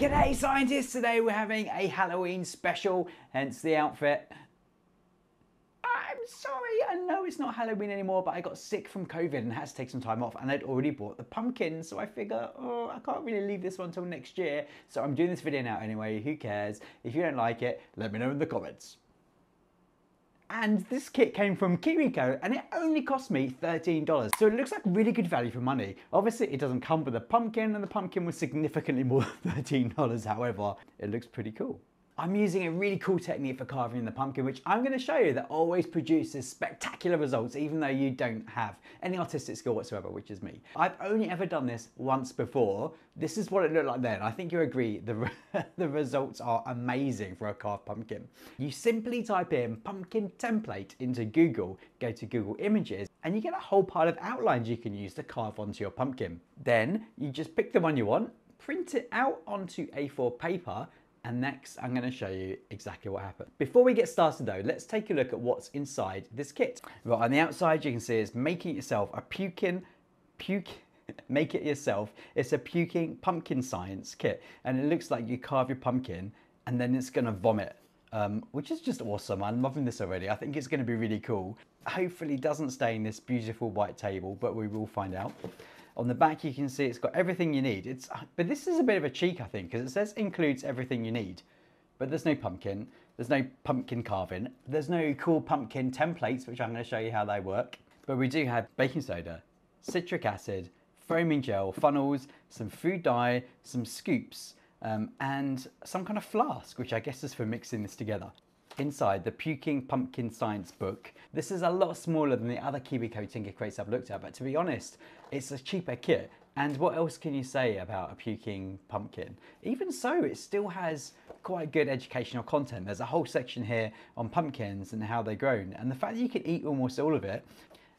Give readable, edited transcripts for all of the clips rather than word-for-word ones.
G'day scientists, today we're having a Halloween special, hence the outfit. I'm sorry, I know it's not Halloween anymore, but I got sick from COVID and had to take some time off, and I'd already bought the pumpkin, so I figure, oh, I can't really leave this one until next year, so I'm doing this video now anyway, who cares? If you don't like it, let me know in the comments. And this kit came from KiwiCo and it only cost me $13. So it looks like really good value for money. Obviously it doesn't come with a pumpkin and the pumpkin was significantly more than $13. However, it looks pretty cool. I'm using a really cool technique for carving the pumpkin, which I'm going to show you that always produces spectacular results, even though you don't have any artistic skill whatsoever, which is me. I've only ever done this once before. This is what it looked like then. I think you agree the results are amazing for a carved pumpkin. You simply type in pumpkin template into Google, go to Google Images, and you get a whole pile of outlines you can use to carve onto your pumpkin. Then you just pick the one you want, print it out onto A4 paper, and next, I'm going to show you exactly what happened. Before we get started though, let's take a look at what's inside this kit. Right, on the outside you can see is making yourself a puking pumpkin science kit. And it looks like you carve your pumpkin and then it's going to vomit. Which is just awesome. I'm loving this already. I think it's going to be really cool. Hopefully it doesn't stain this beautiful white table, but we will find out. On the back you can see it's got everything you need. But this is a bit of a cheek I think, because it says includes everything you need. But there's no pumpkin, there's no pumpkin carving, there's no cool pumpkin templates, which I'm going to show you how they work. But we do have baking soda, citric acid, foaming gel, funnels, some food dye, some scoops, and some kind of flask, which I guess is for mixing this together. Inside the Puking Pumpkin Science book. This is a lot smaller than the other KiwiCo Tinker Crates I've looked at, but to be honest, it's a cheaper kit. And what else can you say about a puking pumpkin? Even so, it still has quite good educational content. There's a whole section here on pumpkins and how they're grown. And the fact that you can eat almost all of it,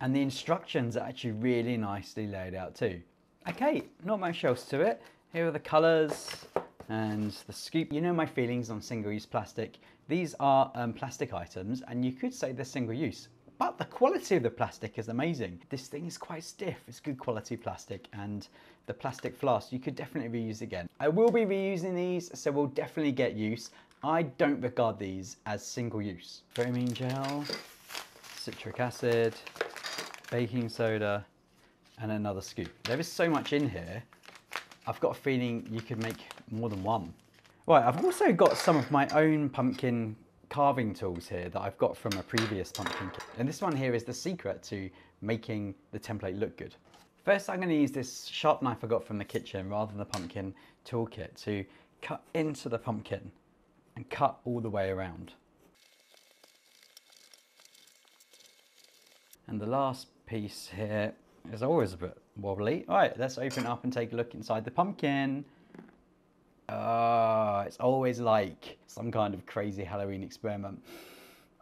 and the instructions are actually really nicely laid out too. Okay, not much else to it. Here are the colours and the scoop. You know my feelings on single-use plastic. These are plastic items, and you could say they're single-use, but the quality of the plastic is amazing. This thing is quite stiff. It's good quality plastic, and the plastic flask you could definitely reuse again. I will be reusing these, so we'll definitely get use. I don't regard these as single-use. Foaming gel, citric acid, baking soda, and another scoop. There is so much in here. I've got a feeling you could make more than one. Right, I've also got some of my own pumpkin carving tools here that I've got from a previous pumpkin kit. And this one here is the secret to making the template look good. First, I'm going to use this sharp knife I got from the kitchen rather than the pumpkin toolkit to cut into the pumpkin and cut all the way around. And the last piece here is always a bit wobbly. All right, let's open up and take a look inside the pumpkin. It's always like some kind of crazy Halloween experiment.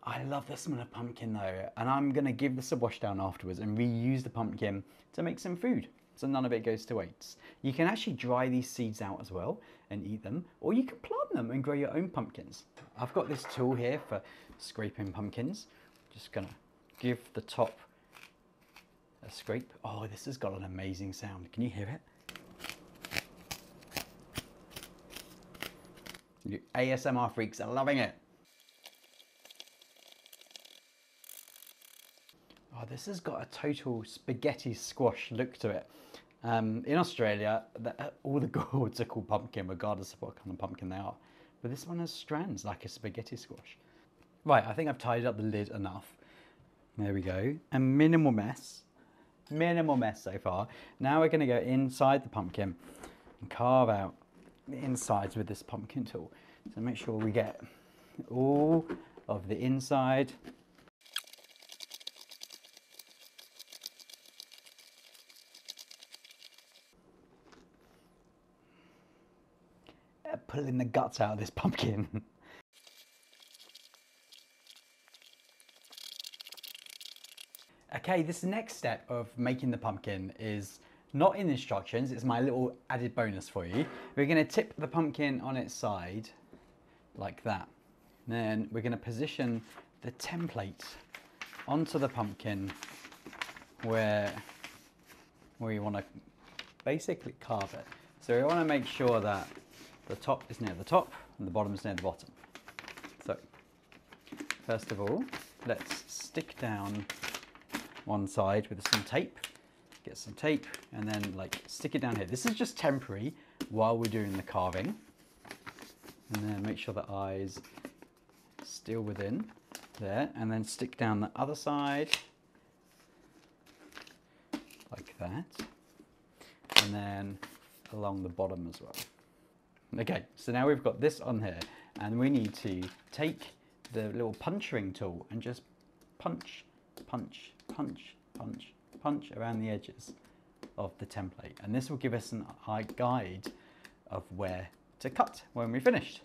I love the smell of pumpkin though, and I'm gonna give this a wash down afterwards and reuse the pumpkin to make some food, so none of it goes to waste. You can actually dry these seeds out as well and eat them, or you can plant them and grow your own pumpkins. I've got this tool here for scraping pumpkins. Just gonna give the top a scrape. Oh, this has got an amazing sound. Can you hear it? You ASMR freaks are loving it. Oh, this has got a total spaghetti squash look to it. In Australia, all the gourds are called pumpkin, regardless of what kind of pumpkin they are. But this one has strands like a spaghetti squash. Right, I think I've tidied up the lid enough. There we go. A minimal mess. Minimal mess so far. Now we're going to go inside the pumpkin and carve out the insides with this pumpkin tool. So make sure we get all of the inside. Pulling the guts out of this pumpkin. Okay, this next step of making the pumpkin is not in the instructions, it's my little added bonus for you. We're going to tip the pumpkin on its side like that. And then we're going to position the template onto the pumpkin where you want to basically carve it. So we want to make sure that The top is near the top and the bottom is near the bottom. So first of all, let's stick down one side with some tape. Get some tape and then like stick it down here. This is just temporary while we're doing the carving. And then make sure the eye's still within there, and then stick down the other side like that, and then along the bottom as well. Okay, so now we've got this on here, and we need to take the little puncturing tool and just punch, punch, punch, punch, punch around the edges of the template, and this will give us an eye guide of where to cut when we're finished.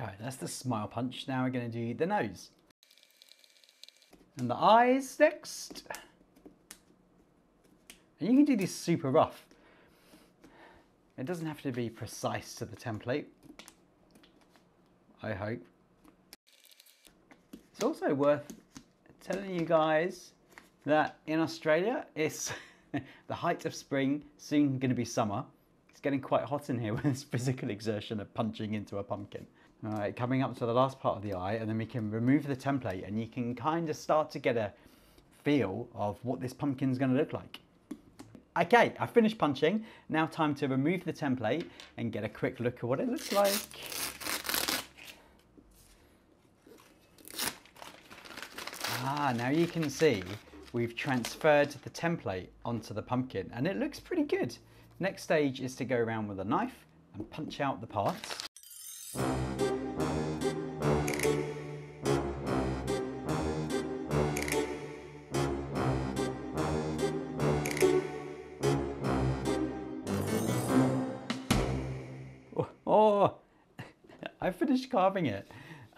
Alright, that's the smile punch. Now we're going to do the nose. And the eyes next. And you can do this super rough. It doesn't have to be precise to the template, I hope. It's also worth telling you guys that in Australia it's the height of spring, soon going to be summer. It's getting quite hot in here with this physical exertion of punching into a pumpkin. All right, coming up to the last part of the eye, and then we can remove the template and you can kind of start to get a feel of what this pumpkin's going to look like. Okay, I finished punching. Now time to remove the template and get a quick look at what it looks like. Ah, now you can see we've transferred the template onto the pumpkin and it looks pretty good. Next stage is to go around with a knife and punch out the parts. Oh, I finished carving it.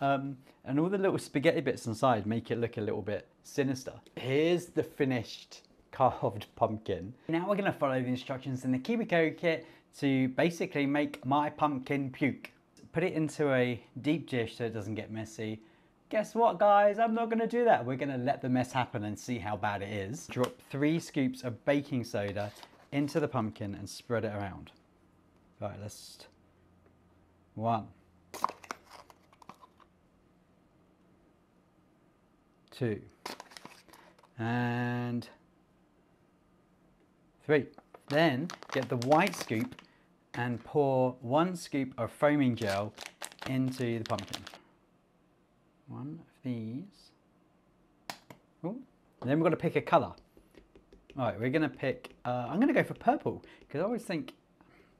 And all the little spaghetti bits inside make it look a little bit sinister. Here's the finished carved pumpkin. Now we're going to follow the instructions in the KiwiCo kit to basically make my pumpkin puke. Put it into a deep dish so it doesn't get messy. Guess what, guys? I'm not going to do that. We're going to let the mess happen and see how bad it is. Drop 3 scoops of baking soda into the pumpkin and spread it around. All right, let's... 1, 2, and 3. Then get the white scoop and pour 1 scoop of foaming gel into the pumpkin. One of these. Ooh. And then we're going to pick a colour. Alright, we're going to pick, I'm going to go for purple because I always think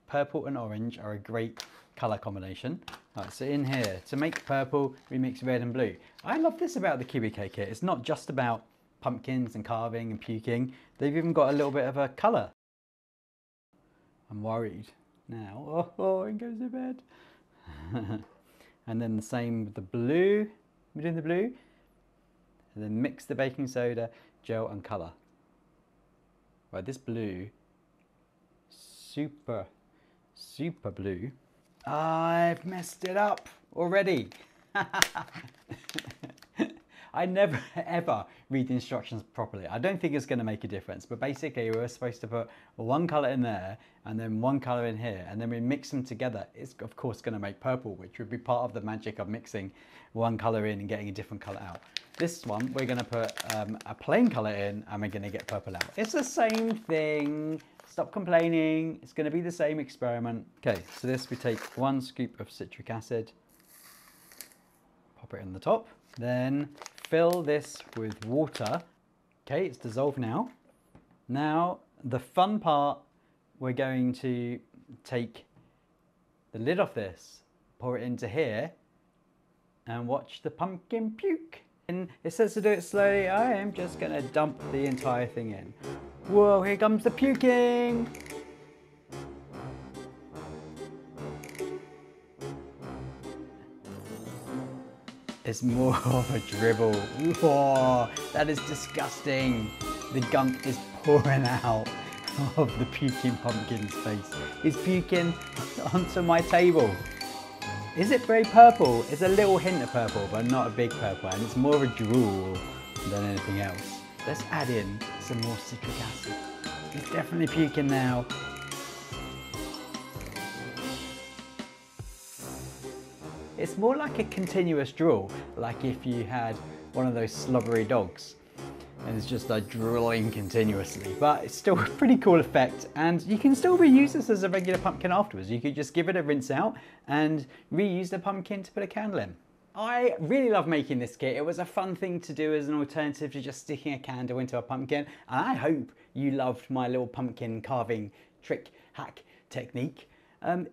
purple and orange are a great colour combination. Alright, so in here, to make purple, we mix red and blue. I love this about the KiwiCo kit. It's not just about pumpkins and carving and puking. They've even got a little bit of a colour. I'm worried now. Oh, it goes to bed. And then the same with the blue. We're doing the blue. And then mix the baking soda, gel and colour. Right, this blue, super blue. I've messed it up already. I never ever read the instructions properly. I don't think it's going to make a difference, but basically we're supposed to put 1 colour in there and then 1 colour in here, and then we mix them together. It's of course going to make purple, which would be part of the magic of mixing 1 colour in and getting a different colour out. This one we're going to put a plain colour in and we're going to get purple out. It's the same thing. Stop complaining, it's going to be the same experiment. Okay, so this we take 1 scoop of citric acid, pop it in the top, then fill this with water. Okay, it's dissolved now. Now, the fun part, we're going to take the lid off this, pour it into here, and watch the pumpkin puke. And it says to do it slowly. I am just going to dump the entire thing in. Whoa, here comes the puking! It's more of a dribble. Whoa, that is disgusting. The gunk is pouring out of the puking pumpkin's face. He's puking onto my table. Is it very purple? It's a little hint of purple, but not a big purple, and it's more of a drool than anything else. Let's add in some more citric acid. He's definitely puking now. It's more like a continuous drool, like if you had one of those slobbery dogs and it's just like drooling continuously, but it's still a pretty cool effect, and you can still reuse this as a regular pumpkin afterwards. You could just give it a rinse out and reuse the pumpkin to put a candle in. I really love making this kit. It was a fun thing to do as an alternative to just sticking a candle into a pumpkin, and I hope you loved my little pumpkin carving trick, hack, technique.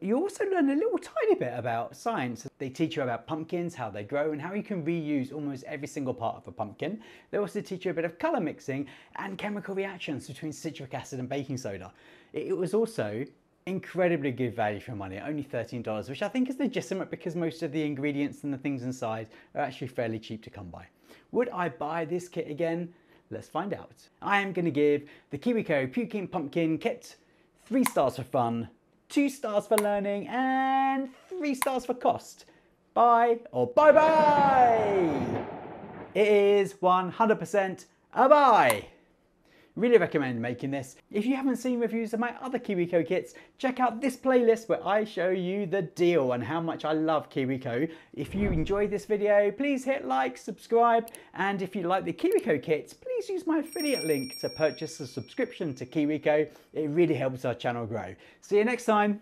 You also learn a little tiny bit about science. They teach you about pumpkins, how they grow, and how you can reuse almost every single part of a pumpkin. They also teach you a bit of colour mixing and chemical reactions between citric acid and baking soda. It was also incredibly good value for money, only $13, which I think is legitimate because most of the ingredients and the things inside are actually fairly cheap to come by. Would I buy this kit again? Let's find out. I am going to give the KiwiCo Puking Pumpkin Kit 3 stars for fun, 2 stars for learning, and 3 stars for cost. Bye or bye bye! It is 100% a buy! Really recommend making this. If you haven't seen reviews of my other KiwiCo kits, check out this playlist where I show you the deal and how much I love KiwiCo. If you enjoyed this video, please hit like, subscribe, and if you like the KiwiCo kits, please use my affiliate link to purchase a subscription to KiwiCo. It really helps our channel grow. See you next time.